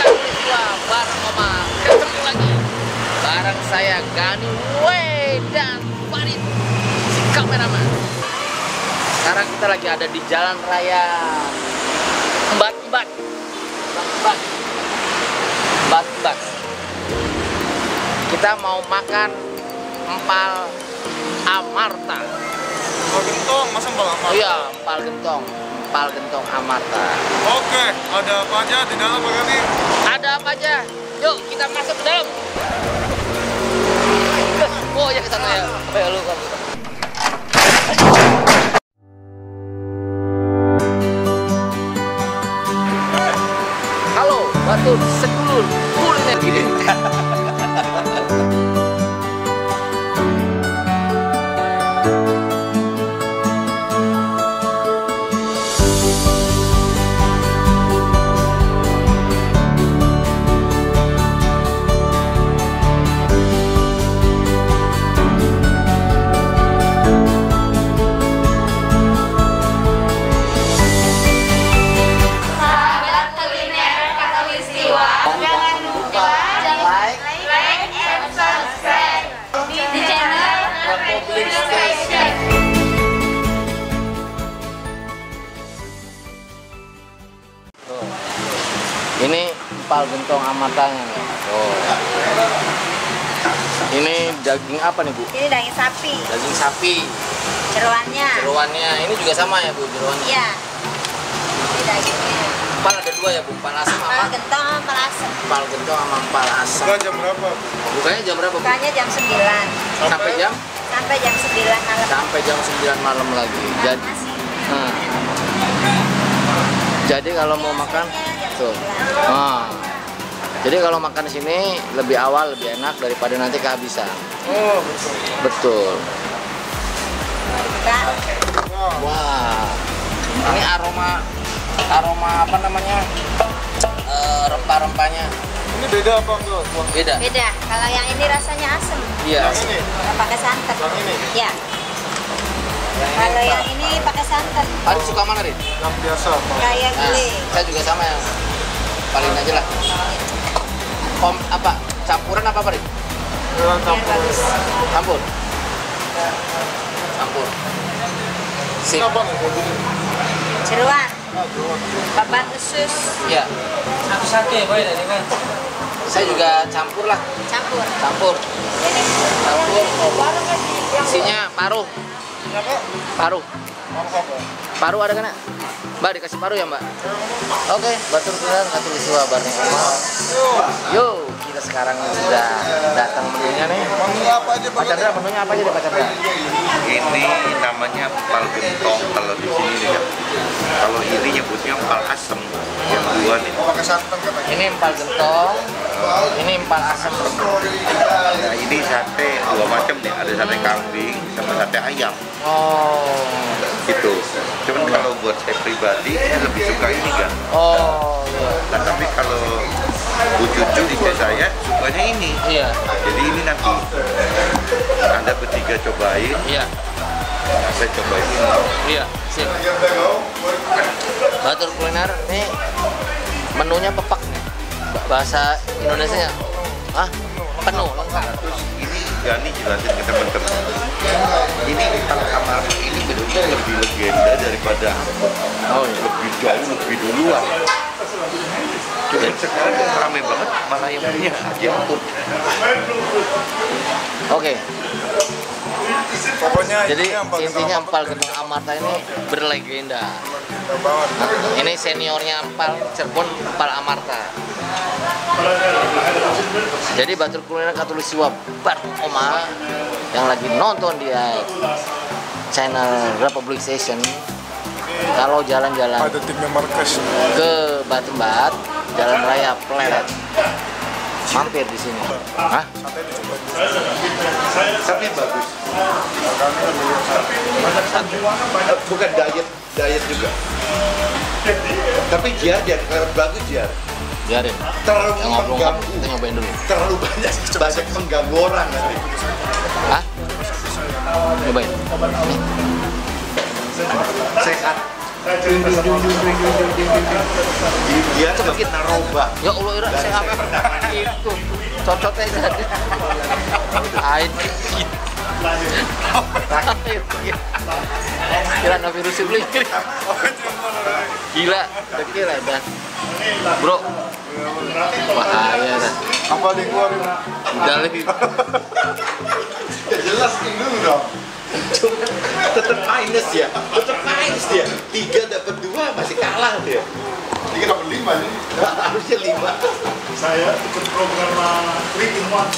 Khatulistiwa bareng Oma. Ketemu lagi bareng saya Gani We dan Farid si kameraman. Sekarang kita lagi ada di Jalan Raya Batubat. Kita mau makan empal Amarta. Empal gentong, masa empal Amarta? Iya, empal gentong Amarta. Oke, ada apa aja di dalam berarti? Ada apa aja? Yuk, kita masuk ke dalam. Oh, ya kita ya. Ayo lu kan. Halo, Batu Sedulur Kuliner Empal gentong Amartanya nih. Oh. Ini daging apa nih Bu? Ini daging sapi. Daging sapi. Jeruannya. Ini juga sama ya Bu jeruannya? Iya. Ini dagingnya. Empal ada dua ya Bu? Empal asam sama? Empal gentong, empal asam. Empal gentong sama empal asam. Buka jam berapa? Bukanya jam berapa Bu? Bukanya jam 9. Sampai jam 9 malam. Sampai jam 9 malam lagi. Jadi. Jadi kalau mau makan tuh. Jadi kalau makan di sini lebih awal lebih enak daripada nanti kehabisan. Oh, betul. Wah, ini aroma apa namanya rempah-rempahnya. Ini beda apa enggak? Beda. Beda. Kalau yang ini rasanya asem. Iya. Yang pakai santan. Yang ini. Ya. Kalau yang ini pakai santan. Farid suka mana Rid? Yang biasa. Kayak gile. Saya juga sama yang paling aja lah. Campuran apa Farid? Campur. Si. Jeruan. Babat usus. Iya. Satu-satu ya boleh tadi kan? Saya juga campur lah. Campur. Isinya paruh. Paru ada kena? Mbak dikasih paru ya Mbak? Oke, Batur Kuliner Khatulistiwa bareng Oma. Yo, kita sekarang sudah datang menunya nih. Pak Chandra, menunya apa aja deh Pak Chandra? Ini namanya empal gentong kalau di sini nih ya. Kalau ini nyebutnya empal asem yang dua nih. Ini empal gentong, ini empal asem. Nah, ini sate dua macam nih, ada sate kambing sama sate ayam. Oh, gitu. Cuman kalau buat saya pribadi, saya lebih suka ini kan. Oh, iya. Nah, tapi kalau Bu Cucu di saya sukanya ini. Iya. Jadi ini nanti Anda bertiga cobain. Iya. Saya cobain ini. Iya. Sip. Batur Kuliner nih menunya pepak nih. Bahasa Indonesia-nya. Hah? Penuh lengkap. Gani jelasin ke teman-teman. Ini empal Amarta ini sebetulnya lebih legenda daripada lebih duluan. Cuma sekarang rame banget malah yang punya jemput. Oke. Jadi intinya empal gentong Amarta ini berlegenda. Ini seniornya empal Cirebon, empal Amarta. Jadi Batur Kuliner Khatulistiwa bareng Oma yang lagi nonton di channel Republic Station. Kalau jalan-jalan ke Batubat, Jalan Raya Pleret, mampir di sini. Hah? Sate bagus. Bukan diet juga. Tapi dia bagus dia. Biarin, kita nyobain dulu. Terlalu banyak mengganggu orang nanti. Hah? Nyobain. Sehat. Saya cerita sama dia coba kita robah. Ya Allah, Ira, saya apa pernah itu. Cocotnya jadi. Kira virus itu gila, dekil ya, bro. Bahaya dah. Apa dikeluarin? Udah lebih. Ya jelas dulu dong. Cuma tetep minus dia. 3 dapat 2 masih kalah dia. 3 dapat 5 nih. Harusnya 5. Saya ikut program Wikimon.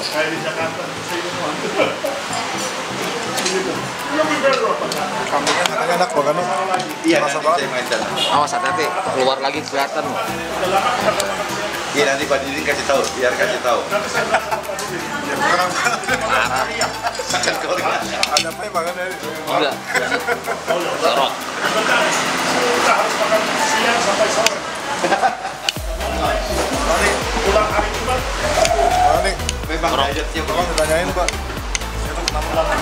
Saya di Jakarta, saya Wikimon. Kamunya anak-anak bukan? Iya, saya main jalan. Awas hati-hati, keluar lagi kelihatan. Iya, nanti Pak Didi kasih tahu, biar kasih tahu. Ada apa yang makan dari? Enggak. Jorok. Kita harus makan siang sampai sore. Mari pulang hari Jumat. Mari. Memang dayatnya Pak, ditanyain Pak. Makan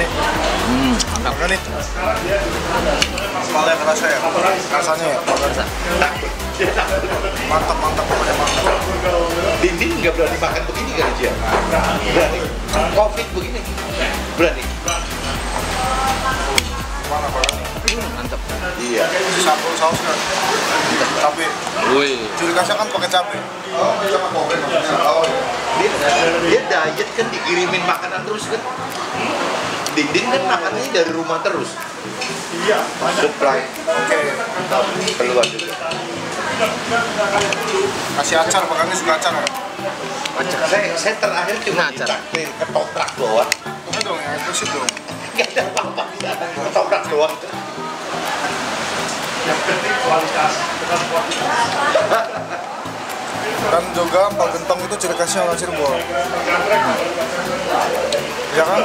nih. Paling kerasa ya? Rasanya ya? Mantap pokoknya mantap. Dinding nggak berani makan begini kan dia? Berani. Covid begini? Berani. Mana barang nih? Mantap. Iya. Sambal saus kan? Cabe. Woi. Curi kasih kan pakai cabe. Oh, sama kopi namanya. Oh. Dia diet kan dikirimin makanan terus kan? Dinding kan makannya dari rumah terus. Iya, supply. Oke, keluar juga. Kasih acar, makannya suka acar ya? Acar, saya terakhir cuma ditakdir ketoprak doang. Bukan dong, yang eksklusif dong. Gak ada apa-apa, ketoprak doang. Yang penting kualitas, tetap kualitas. Dan juga empal gentong itu ciri khasnya orang Cirebon. Ya kan?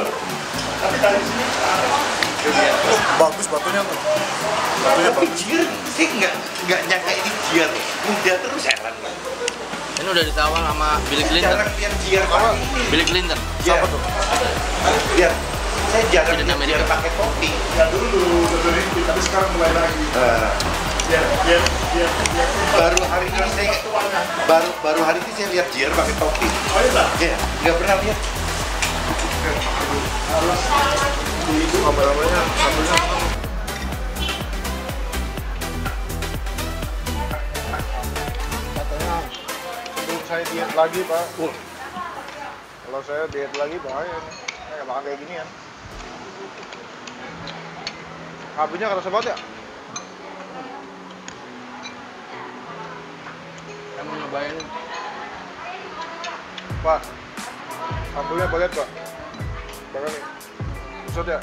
Bagus batunya tuh. Tapi jir, sih nggak nyangka ini jir. Muda terus heran. Ini udah ditawar sama Bill Clinter. Bill Clinter. Siapa tuh? Biar saya jarang dia pakai topi. Ya dulu ini, tapi sekarang mulai lagi. Baru hari ini saya lihat jir pakai topi. Oh iya, nggak pernah lihat. Itu apa-apanya satu-satu. Katanya untuk saya diet lagi Pak. Kalau saya diet lagi bahaya nih. Saya gak makan kayak gini ya. Apinya kerasa banget ya? Saya mau nyobain Pak. Apinya boleh Pak. Bakal nih besok ya?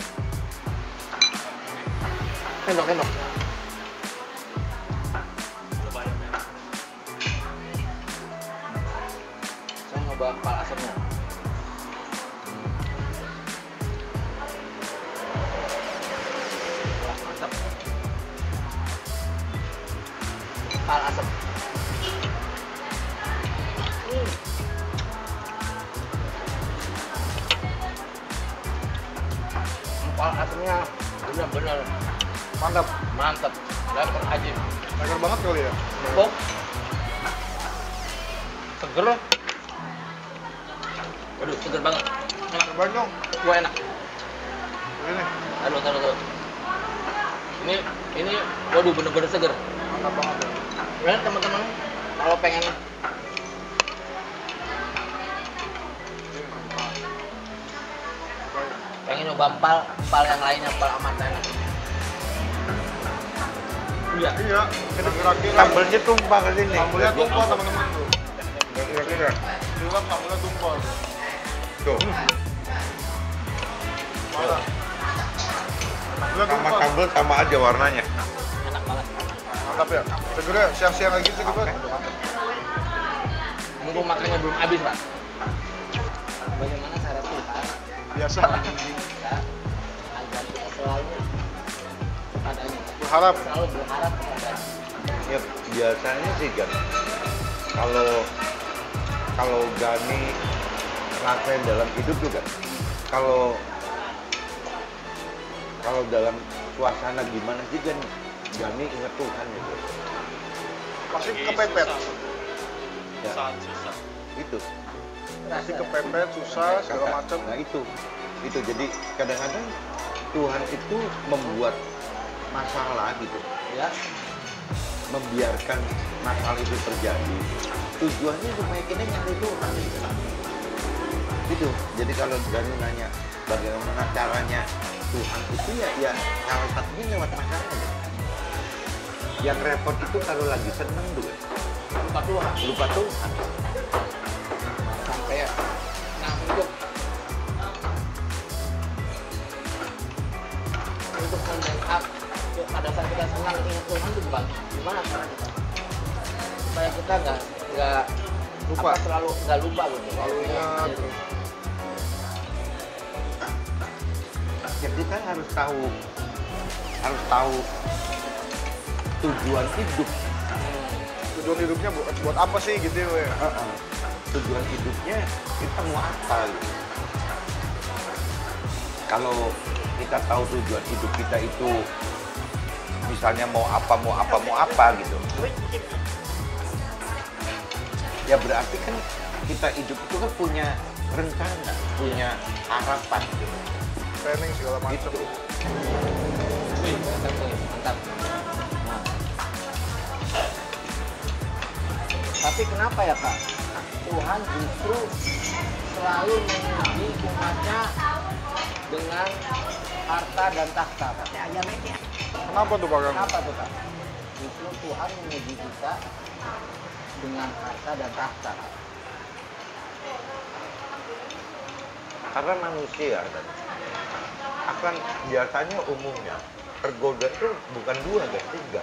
Enak saya nyoba empal asamnya mantap empal asam asamnya benar-benar mantap lapar aja seger banget kali ya empuk seger aduh seger banget enak gua enak ini aduh ini waduh bener-bener seger mantap banget ya teman-teman kalau pengen nyoba empal yang lainnya, empal amarta enak. Iya, sambalnya tumpah ke sini. Sambalnya tumpah teman-teman tuh. Kira-kira. Dilap sambalnya tumpah. Tuh. Sama sambal sama aja warnanya. Enak banget. Mantap ya. Segera siang-siang lagi gitu kan. Mumpung makannya belum habis, Pak. Bagaimana syarat Tuhan? Biasa. Selalu berharap ya, biasanya sih kan kalau Gani ngerasain dalam hidup juga kalau kalau dalam suasana gimana sih kan Gani ingat Tuhan gitu. Pasti kepepet. Susah, susah. Itu. Pasti kepepet, susah, segala macam. Nah itu jadi kadang-kadang Tuhan itu membuat masalah gitu, ya. Membiarkan masalah itu terjadi. Tujuannya supaya kita nyari Tuhan gitu. Itu. Jadi kalau Gani nanya bagaimana caranya Tuhan itu ya kalau takdir lewat masalah gitu. Yang repot itu kalau lagi seneng dulu. Lupa Tuhan. Kayak nah untuk mendengar pada saat kita senang ingat Tuhan itu gimana cara kita supaya kita nggak lupa, selalu nggak lupa gitu. Selalu ingat. Jadi kita harus tahu tujuan hidup. Tujuan hidupnya buat apa sih gitu ya? Tujuan hidupnya kita mau apa gitu. Kalau kita tahu tujuan hidup kita itu misalnya mau apa gitu. Ya berarti kan kita hidup itu kan punya rencana, punya harapan gitu. Planning segala macam. Gitu. Mantap. Tapi kenapa ya Pak? Tuhan justru selalu menguji umatnya dengan harta dan tahta Pak. Kenapa tuh Pak? Justru Tuhan menguji kita dengan harta dan tahta Pak. Karena manusia kan akan biasanya umumnya tergoda tuh bukan dua kan, tiga.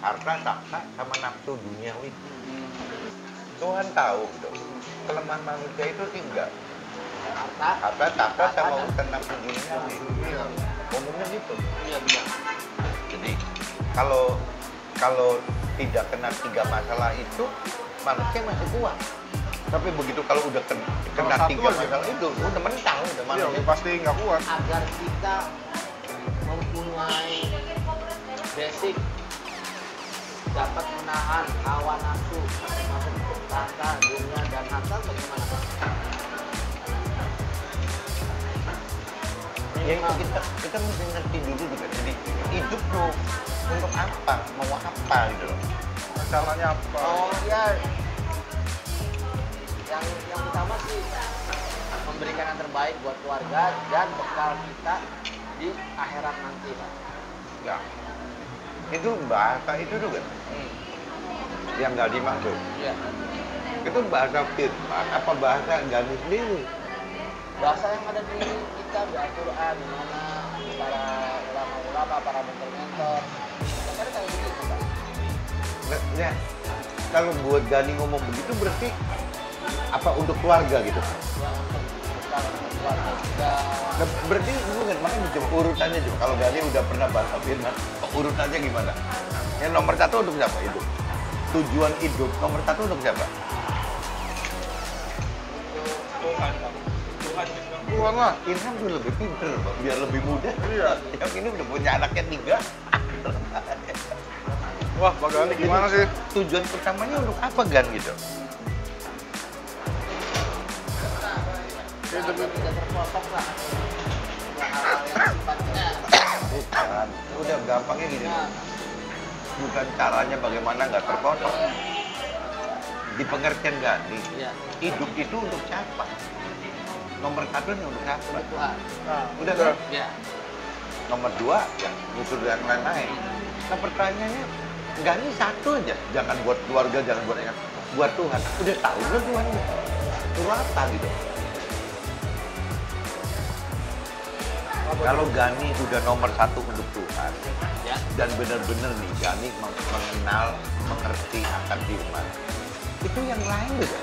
Harta, tahta, sama nafsu duniawi. Tuhan tahu gitu. Kelemahan manusia itu tiga. Harta, tahta, sama urusan nafsu duniawi. Umumnya gitu. Iya. Jadi kalau tidak kena tiga masalah itu manusia masih kuat. Tapi begitu kalau udah kena tiga masalah itu udah mental, udah manusia pasti nggak kuat. Agar kita mempunyai basic dapat menahan hawa nafsu termasuk harta, dunia dan harta bagaimana Pak? Ya kita mesti ngerti dulu juga. Jadi hidup lo untuk apa? Mau apa gitu loh? Caranya apa? Oh ya, yang utama sih memberikan yang terbaik buat keluarga dan bekal kita di akhirat nanti Pak. Ya. Itu bahasa itu juga yang nggak dimaksud ya. Itu bahasa firman apa bahasa Gani sendiri, bahasa yang ada di kita di Al-Quran di mana para ulama-ulama para mentor-mentor mereka kayak begitu Pak. Ya kalau buat Gani ngomong begitu berarti apa untuk keluarga gitu ya, untuk keluarga kita. Nah, berarti bukan makanya coba urutannya juga kalau Gani udah pernah bahasa firman urutannya gimana? Yang nomor satu untuk siapa itu? Tujuan hidup nomor satu untuk siapa? Tuhan lah. Ilham tuh lebih pinter, biar lebih muda. Iya. Yang ini udah punya anaknya tiga. Wah, bagaimana gimana sih? Tujuan pertamanya untuk apa Gan gitu? Hidup tidak terpotong lah. Hal-hal yang sifatnya. Bukan, udah gampangnya gini. Bukan caranya bagaimana nggak terpotong. Di pengertian Gani, hidup itu untuk siapa? Nomor satu ini untuk siapa? Udah kan? Ya. Nomor dua, ya musuh yang lain-lain. Nah pertanyaannya, Gani satu aja. Jangan buat keluarga, jangan buat yang buat Tuhan. Udah tahu belum Tuhan? Tuhan apa gitu? Kalau Gani udah nomor satu untuk Tuhan ya. Dan benar-benar nih Gani mengenal, mengerti akan firman itu yang lain juga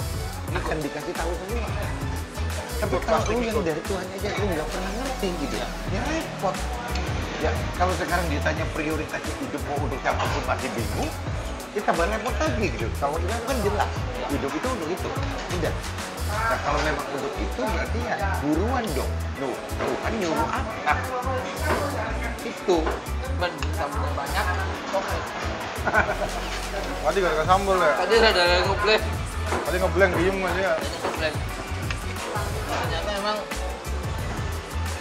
akan dikasih tahu semua. Tapi kalau lu yang dari Tuhan aja lu nggak pernah ngerti gitu ya, repot. Ya kalau sekarang ditanya prioritas hidup mau untuk siapapun masih bingung, kita tambah repot lagi gitu. Kalau itu kan jelas hidup itu untuk itu, tidak. Nah, kalau memang untuk itu berarti ya buruan dong. Nuh, kan nyuruh apa? Itu sambal banyak. Oke. Tadi gak ada sambal ya? Tadi ada ngeblank. Tadi ngeblank diem aja. Ngeblank. Ternyata emang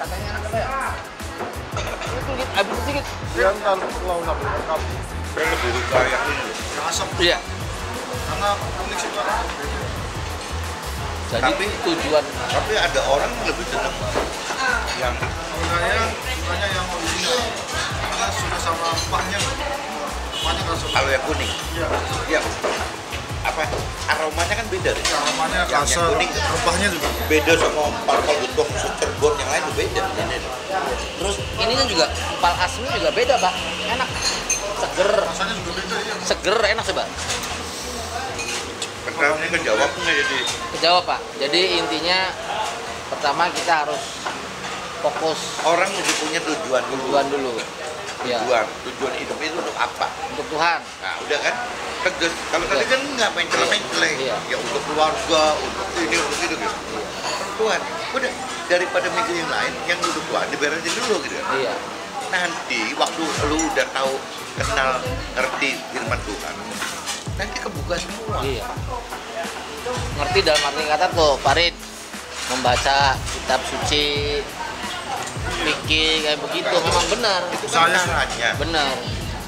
katanya enak apa ya? Sedikit, habis sedikit. Dia ntar lalu nabur lengkap. Lebih layak ini. Yang asap. Iya. Karena unik sih kan. Jadi tapi, tujuan. Tapi ada orang lebih senang yang sebenarnya yang original karena sudah sama kuahnya. Kuahnya langsung. Kalau yang kuning. Iya. Iya. Apa? Aromanya kan beda deh. Aromanya kasar. Yang kuning, rempahnya juga beda sama empal gentong Cirebon yang lain beda. Terus ininya juga empal aslinya juga beda, Pak. Enak. Seger. Rasanya juga beda ya. Seger enak sih, Pak. Pertama ini kejawab nggak jadi? Kejawab, Pak. Jadi intinya pertama kita harus fokus. Orang mesti punya tujuan dulu. Tujuan hidup itu untuk apa? Untuk Tuhan. Nah, udah kan? Tegas. Kalau tadi kan nggak main celeng-celeng. Ya untuk keluarga, untuk ini, untuk itu gitu. Untuk Tuhan. Udah, daripada mikir yang lain, yang untuk Tuhan diberesin dulu gitu kan? Iya. Nanti waktu lu udah tahu, kenal, ngerti firman Tuhan, nanti kebuka semua. Iya. Ngerti dalam arti kata tuh, Farid membaca kitab suci, pikir kayak begitu, memang benar. Itu kan caranya. Benar.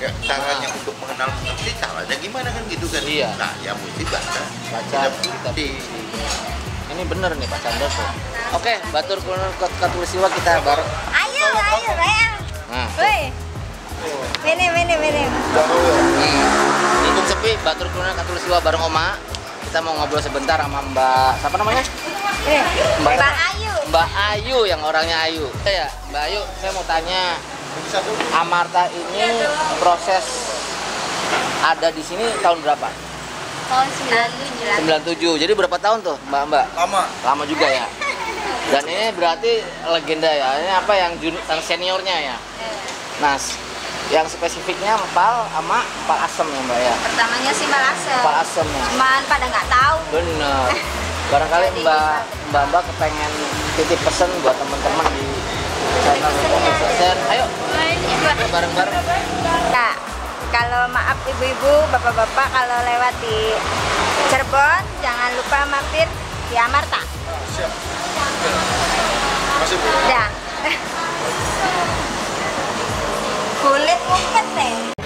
Ya, caranya untuk mengenal mengerti, caranya gimana kan gitu kan? Iya. Nah, ya mesti baca kitab suci. Ini benar nih Pak Chandra tuh. Oke, Batur Kuliner Khatulistiwa kita bareng. Ayo, Rem. Nah. Woi. Ini. Untuk sepi, Batur Kuliner Khatulistiwa bareng Oma. Kita mau ngobrol sebentar sama Mbak, siapa namanya? Mbak Ayu. Mbak Ayu yang orangnya Ayu. Ya, Mbak Ayu, saya mau tanya. Amarta ini proses ada di sini tahun berapa? Tahun 97. Jadi berapa tahun tuh, Mbak? Lama juga ya. Dan ini berarti legenda ya. Ini apa yang seniornya ya? Nah, yang spesifiknya empal sama empal asem ya, Mbak ya. Pertamanya sih empal asem. Empal asem ya. Cuman pada nggak tahu. Bener. Barangkali Mbak kepengen titip pesan buat teman-teman di channel Republic Station. Ayo. Kita bareng-bareng. Kalau maaf ibu-ibu, bapak-bapak kalau lewat di Cirebon jangan lupa mampir di Amarta. Siap. Masih Bu. Kulit mungkin deh.